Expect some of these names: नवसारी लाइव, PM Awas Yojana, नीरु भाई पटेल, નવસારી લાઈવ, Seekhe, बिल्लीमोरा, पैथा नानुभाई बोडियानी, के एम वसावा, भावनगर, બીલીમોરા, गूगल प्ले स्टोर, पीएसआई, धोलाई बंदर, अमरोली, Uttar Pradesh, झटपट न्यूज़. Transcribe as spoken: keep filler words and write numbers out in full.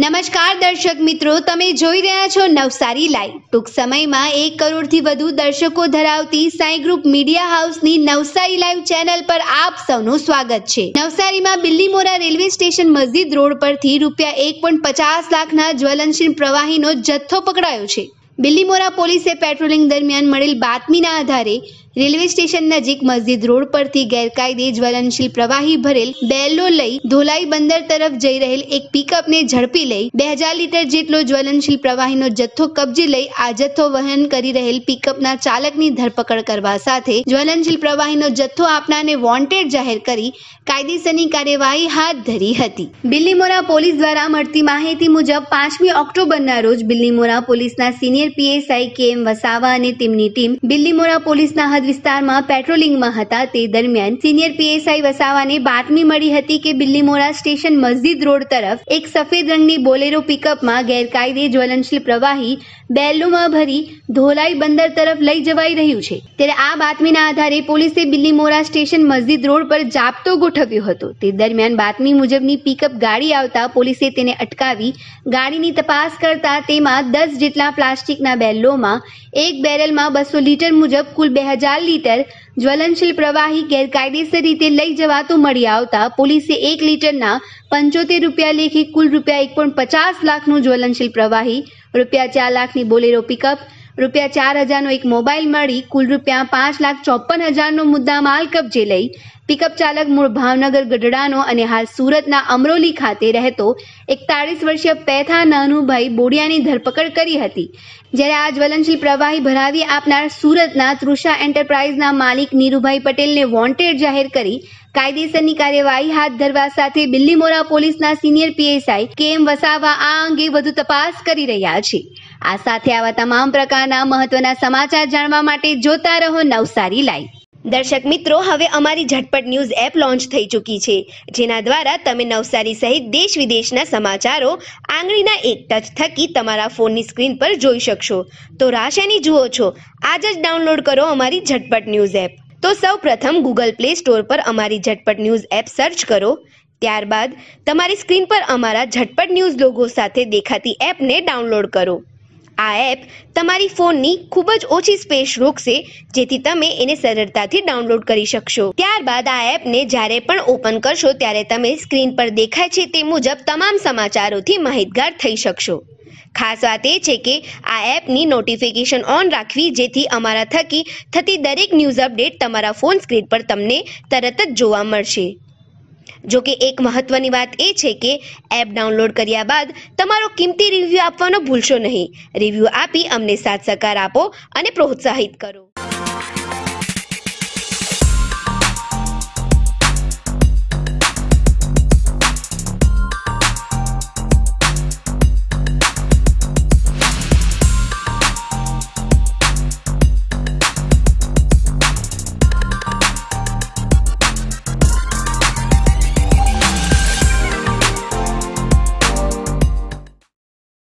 नमस्कार दर्शक मित्रों, તમે જોઈ રહ્યા છો નવસારી લાઈવ। ટૂંક સમયમાં એક કરોડથી વધુ દર્શકો ધરાવતી સાઈ ગ્રુપ મીડિયા હાઉસની નવસારી લાઈવ ચેનલ પર આપ સૌનું સ્વાગત છે। નવસારીમાં બિલ્લીમોરા રેલવે સ્ટેશન મસ્જિદ રોડ પરથી રૂપિયા એક પોઈન્ટ પચાસ લાખના જ્વલનશીલ પ્રવાહીનો જથ્થો પકડાયો છે। બિલ્લીમોરા પોલીસે પેટ્રોલિંગ દરમિયાન મળેલ બાતમીના આધારે રેલવે સ્ટેશન नजीक मस्जिद रोड परथी गैरकायदे ज्वलनशील प्रवाही भरेल बेलो लई धोलाई बंदर तरफ जई रहेल एक पिकअप ने झड़पी लई બે હજાર लीटर जेटलो ज्वलनशील प्रवाहीनो जत्थो कब्जे लई आ जत्थो वहन करी रहेल पिकअपना चालकनी धरपकड़ करवा साथे ज्वलनशील प्रवाहीनो जत्थो आपनाने वोंटेड जाहेर करी कायदेसरनी कार्यवाही हाथ धरी हती। बिल्लीमोरा पोलीस द्वारा मळती माहिती मुजब पांचमी ऑक्टोबरना रोज बिल्लीमोरा पोलीसना senior पीएसआई के एम वसावा अने तेमनी टीम बिल्लीमोरा पोलीसना विस्तार में पेट्रोलिंग में था। ते दरमियान सीनियर पीएसआई वसावा ने बातमी मळी हती के बिल्लीमोरा स्टेशन मस्जिद रोड तरफ एक सफेद रंगनी बोलेरो पिकअप में गैरकायदे ज्वलनशील प्रवाही बेलो में भरी धोलाई बंदर तरफ लई जवाई रह्यु छे। त्यारे आ बातमीना आधारे पोलीसे बिल्लीमोरा स्टेशन मस्जिद रोड पर जाप्तो गोठव्यो हतो। ते दरमियान बातमी मुजबनी पिकअप गाड़ी आवता पोलीसे तेने अटकावी गाड़ीनी तपास करता तेमां दस जेटला प्लास्टिकना बेलो में एक बेरल में बसो लीटर मुजब कुल बे हजार लीटर ज्वलनशील प्रवाही गैरकायदेसर रीते लई जवातो मळी आवता पोलीसे एक लीटरना पंचोतेर रूपिया लेखी कुल रूपिया एक पॉइंट पचास लाखनुं ज्वलनशील प्रवाही रूपिया चार लाखनी बोलेरो पिकअप रूपिया चार हजार नो एक मोबाइल मळी कुल रूपिया पांच लाख चौपन हजार नो मुद्दा माल कब्जे लई पिकअप चालक मूळ भावनगर गढडानो अने हाल सूरतना अमरोली खाते रहतो एकतालीस वर्षीय पैथा नानुभाई बोडियानी धरपकड़ करी हती। ज्यारे आ ज्वलनशील प्रवाही भरावी आपनार सूरतना तृषा एंटरप्राइजना मालिक नीरु भाई पटेल ने वोंटेड जाहेर करी कायदेसरनी कार्यवाही हाथ धरवा साथे बिल्लीमोरा पोलीसना senior पीएसआई के एम वसावा आ अंगे वधु तपास करी रह्या छे। आ साथे आवा तमाम प्रकारना महत्वना समाचार जाणवा माटे जोता रहो नवसारी लाइव। दर्शक मित्रों, हवे अमारी झटपट न्यूज़ एप लॉन्च थई चूकी छे, जेना द्वारा तमे नवसारी सहित देश विदेशना समाचारों आंगळीना एक टच थकी तमारा फोननी स्क्रीन पर जोई शकशो। तो राह शेनी जुओ छो? आज ज डाउनलोड करो अमारी झटपट न्यूज़ एप। तो सौ प्रथम गूगल प्ले स्टोर पर अमारी झटपट न्यूज़ एप सर्च करो, त्यारबाद तमारी स्क्रीन पर अमारा झटपट न्यूज़ लोगो साथे देखाती एप ने डाउनलोड करो। आ एप तमारी फोननी खूब ज ओछी स्पेस रोकशे, जेथी तमे एने सरळताथी डाउनलोड करी शकशो। त्यारबाद आ एपने ज्यारे पण ओपन करशो त्यारे तमे स्क्रीन पर देखाय छे ते मुजब तमाम समाचारोथी माहितगार थई शकशो। खास वात ए छे के आ एपनी नोटिफिकेशन ऑन राखवी, जेथी अमारा थकी थती दरेक न्यूज़ अपडेट तमारा फोन स्क्रीन पर तमने तरत ज जोवा मळशे। जो कि एक महत्वनी बात ए छे के एप डाउनलोड कर्या बाद तमारो किमती रिव्यू आपवानो भूलशो नहीं। रिव्यू आपी अमने साथ सकार आपो अने प्रोत्साहित करो।